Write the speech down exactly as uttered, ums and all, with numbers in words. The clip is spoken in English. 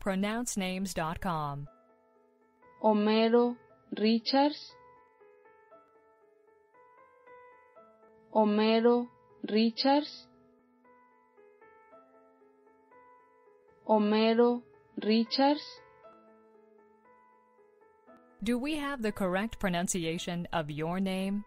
pronounce names dot com. Omero Richards. Omero Richards. Omero Richards. Do we have the correct pronunciation of your name?